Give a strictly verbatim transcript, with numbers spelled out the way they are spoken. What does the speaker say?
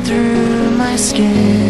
through my skin.